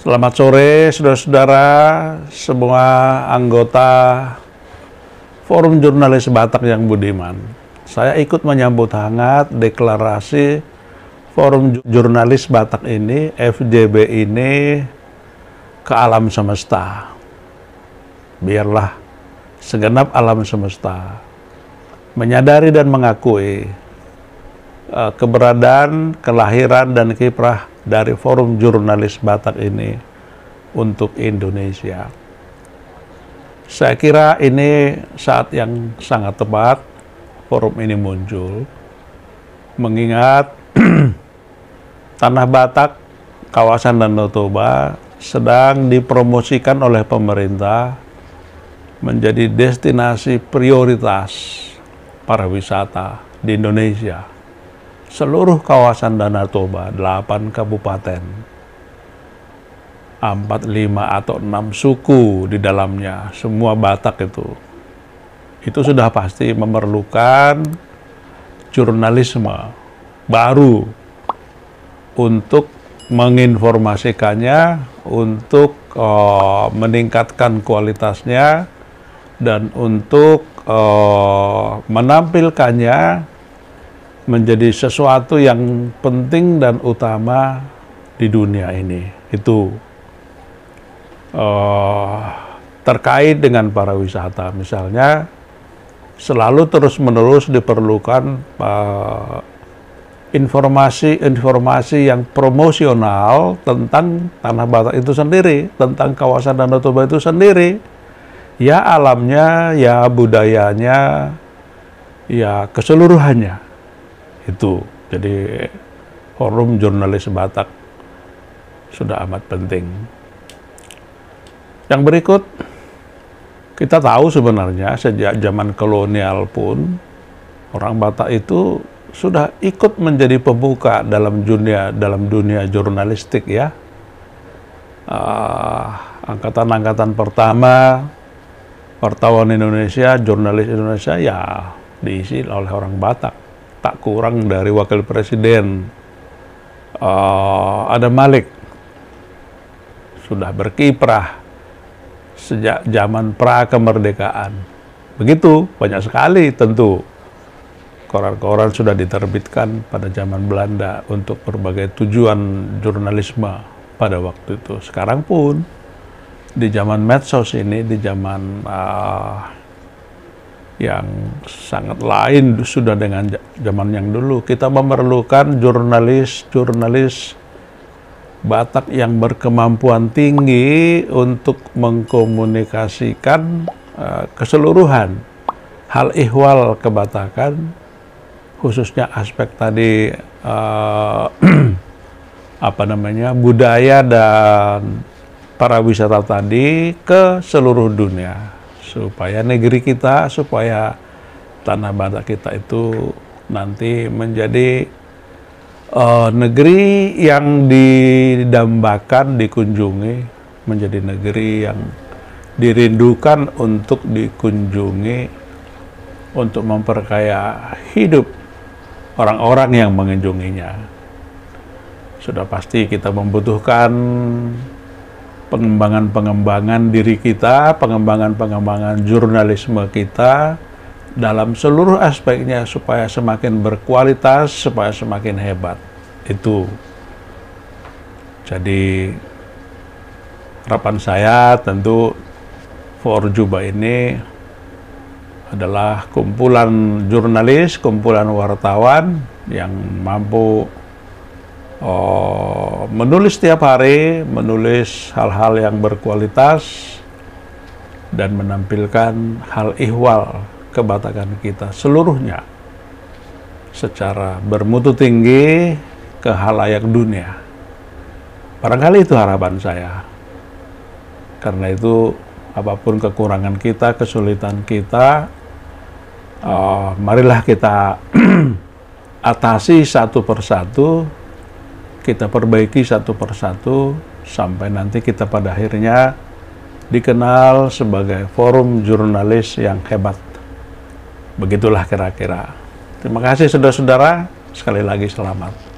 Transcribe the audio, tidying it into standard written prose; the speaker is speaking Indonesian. Selamat sore, saudara-saudara, semua anggota Forum Jurnalis Batak yang budiman. Saya ikut menyambut hangat deklarasi Forum Jurnalis Batak ini, FJB ini, ke alam semesta. Biarlah segenap alam semesta menyadari dan mengakui keberadaan, kelahiran, dan kiprah dari Forum Jurnalis Batak ini untuk Indonesia. Saya kira ini saat yang sangat tepat forum ini muncul, mengingat tanah Batak, kawasan Danau Toba sedang dipromosikan oleh pemerintah menjadi destinasi prioritas para wisata di Indonesia. Seluruh kawasan Danau Toba, 8 kabupaten, 45 atau 6 suku di dalamnya, semua Batak itu sudah pasti memerlukan jurnalisme baru untuk menginformasikannya, untuk meningkatkan kualitasnya, dan untuk menampilkannya menjadi sesuatu yang penting dan utama di dunia ini. Itu terkait dengan para wisata, misalnya selalu terus-menerus diperlukan informasi-informasi yang promosional tentang tanah Batak itu sendiri, tentang kawasan Danau Toba itu sendiri, ya alamnya, ya budayanya, ya keseluruhannya. Itu jadi Forum Jurnalis Batak sudah amat penting. Yang berikut, kita tahu sebenarnya sejak zaman kolonial pun orang Batak itu sudah ikut menjadi pembuka dalam dunia jurnalistik, ya. Angkatan-angkatan pertama wartawan Indonesia, jurnalis Indonesia, ya diisi oleh orang Batak. Tak kurang dari Wakil Presiden Adam Malik sudah berkiprah sejak zaman pra-kemerdekaan. Begitu, banyak sekali tentu. Koran-koran sudah diterbitkan pada zaman Belanda untuk berbagai tujuan jurnalisme pada waktu itu. Sekarang pun, di zaman medsos ini, di zaman yang sangat lain sudah dengan zaman yang dulu. Kita memerlukan jurnalis-jurnalis Batak yang berkemampuan tinggi untuk mengkomunikasikan keseluruhan hal ihwal kebatakan, khususnya aspek tadi budaya dan para wisata tadi ke seluruh dunia. Supaya negeri kita, supaya tanah Batak kita itu nanti menjadi negeri yang didambakan, dikunjungi, menjadi negeri yang dirindukan untuk dikunjungi, untuk memperkaya hidup orang-orang yang mengunjunginya. Sudah pasti kita membutuhkan pengembangan-pengembangan diri kita, pengembangan-pengembangan jurnalisme kita dalam seluruh aspeknya supaya semakin berkualitas, supaya semakin hebat. Itu. Jadi harapan saya tentu Forjuba ini adalah kumpulan jurnalis, kumpulan wartawan yang mampu menulis setiap hari, menulis hal-hal yang berkualitas dan menampilkan hal ihwal kebatakan kita seluruhnya secara bermutu tinggi ke halayak dunia. Barangkali itu harapan saya. Karena itu apapun kekurangan kita, kesulitan kita, marilah kita atasi satu persatu, kita perbaiki satu persatu sampai nanti kita pada akhirnya dikenal sebagai forum jurnalis yang hebat. Begitulah kira-kira. Terima kasih saudara-saudara, sekali lagi selamat.